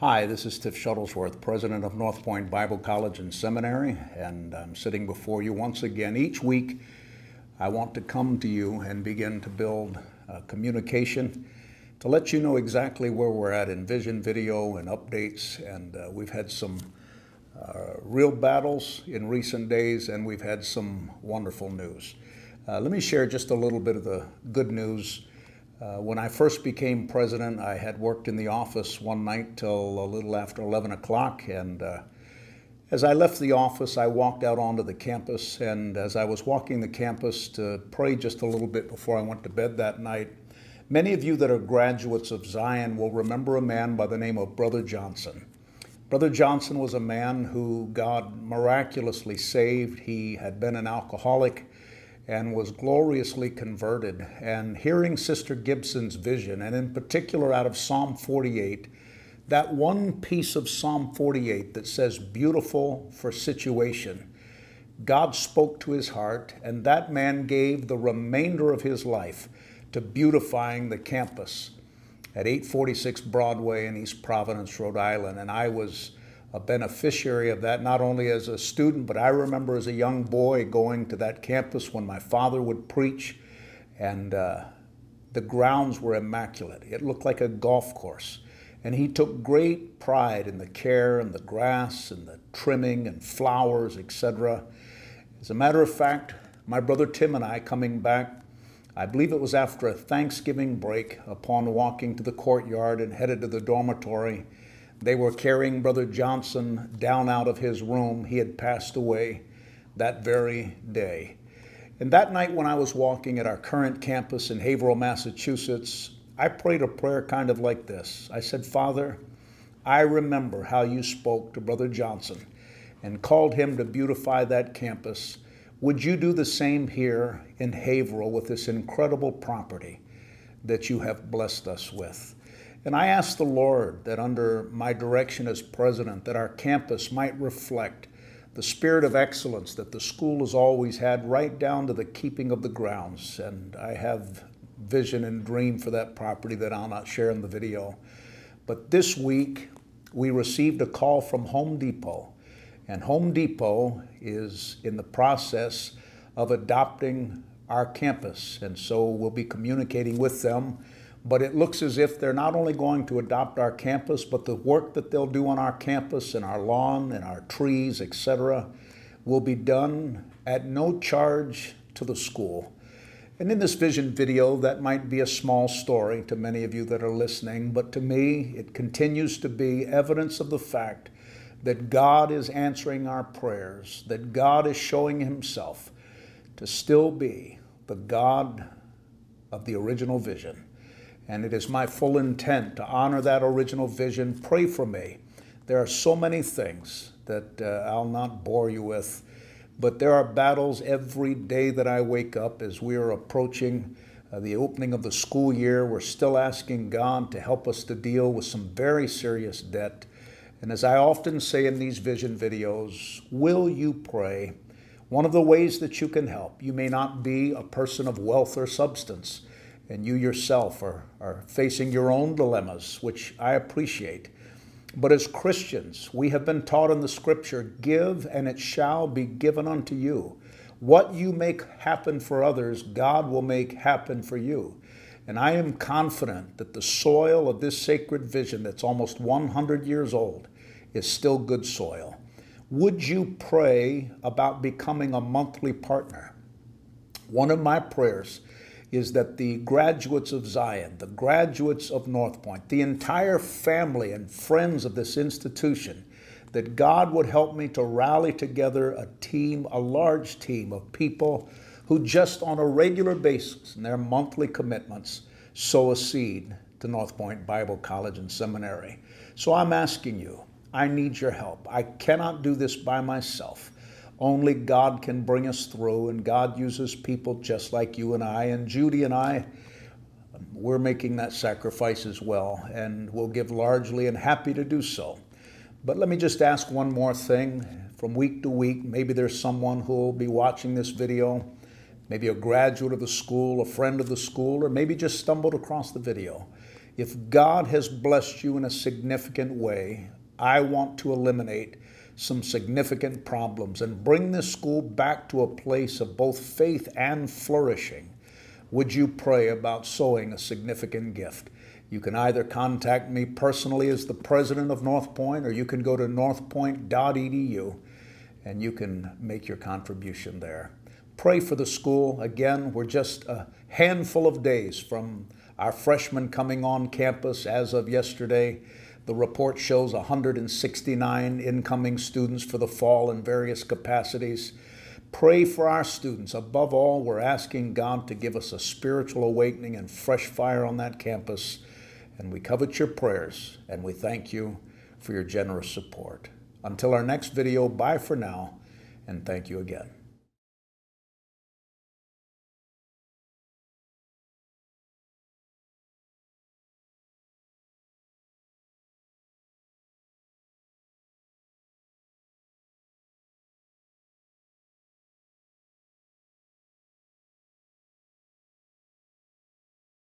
Hi, this is Tiff Shuttlesworth, president of Northpoint Bible College and Seminary, and I'm sitting before you once again. Each week, I want to come to you and begin to build communication to let you know exactly where we're at in vision, video, and updates. And we've had some real battles in recent days, and we've had some wonderful news. Let me share just a little bit of the good news. When I first became president, I had worked in the office one night till a little after 11 o'clock, and as I left the office, I walked out onto the campus, and as I was walking the campus to pray just a little bit before I went to bed that night, many of you that are graduates of Zion will remember a man by the name of Brother Johnson. Brother Johnson was a man who God miraculously saved. He had been an alcoholic and was gloriously converted. And hearing Sister Gibson's vision, and in particular out of Psalm 48, that one piece of Psalm 48 that says, "Beautiful for situation," God spoke to his heart, and that man gave the remainder of his life to beautifying the campus at 846 Broadway in East Providence, Rhode Island. And I was a beneficiary of that, not only as a student, but I remember as a young boy going to that campus when my father would preach, and the grounds were immaculate. It looked like a golf course. And he took great pride in the care and the grass and the trimming and flowers, etc. As a matter of fact, my brother Tim and I, coming back, I believe it was after a Thanksgiving break, upon walking to the courtyard and headed to the dormitory, they were carrying Brother Johnson down out of his room. He had passed away that very day. And that night when I was walking at our current campus in Haverhill, Massachusetts, I prayed a prayer kind of like this. I said, "Father, I remember how you spoke to Brother Johnson and called him to beautify that campus. Would you do the same here in Haverhill with this incredible property that you have blessed us with?" And I asked the Lord that under my direction as president, that our campus might reflect the spirit of excellence that the school has always had, right down to the keeping of the grounds. And I have vision and dream for that property that I'll not share in the video. But this week, we received a call from Home Depot. And Home Depot is in the process of adopting our campus. And so we'll be communicating with them. But it looks as if they're not only going to adopt our campus, but the work that they'll do on our campus and our lawn and our trees, etc., will be done at no charge to the school. And in this vision video, that might be a small story to many of you that are listening, but to me, it continues to be evidence of the fact that God is answering our prayers, that God is showing himself to still be the God of the original vision. And it is my full intent to honor that original vision. Pray for me. There are so many things that I'll not bore you with, but there are battles every day that I wake up as we are approaching the opening of the school year. We're still asking God to help us to deal with some very serious debt. And as I often say in these vision videos, will you pray? One of the ways that you can help, you may not be a person of wealth or substance, and you yourself are facing your own dilemmas, which I appreciate. But as Christians, we have been taught in the Scripture, give and it shall be given unto you. What you make happen for others, God will make happen for you. And I am confident that the soil of this sacred vision that's almost 100 years old is still good soil. Would you pray about becoming a monthly partner? One of my prayers is that the graduates of Zion, the graduates of Northpoint, the entire family and friends of this institution, that God would help me to rally together a team, a large team of people who just on a regular basis in their monthly commitments sow a seed to Northpoint Bible College and Seminary. So I'm asking you, I need your help. I cannot do this by myself. Only God can bring us through, and God uses people just like you and I. And Judy and I, we're making that sacrifice as well, and we'll give largely and happy to do so. But let me just ask one more thing. From week to week, maybe there's someone who will be watching this video, maybe a graduate of the school, a friend of the school, or maybe just stumbled across the video. If God has blessed you in a significant way, I want to eliminate some significant problems and bring this school back to a place of both faith and flourishing. Would you pray about sowing a significant gift? You can either contact me personally as the president of Northpoint, or you can go to northpoint.edu and you can make your contribution there. Pray for the school. Again, we're just a handful of days from our freshmen coming on campus. As of yesterday, the report shows 169 incoming students for the fall in various capacities. Pray for our students. Above all, we're asking God to give us a spiritual awakening and fresh fire on that campus. And we covet your prayers, and we thank you for your generous support. Until our next video, bye for now, and thank you again.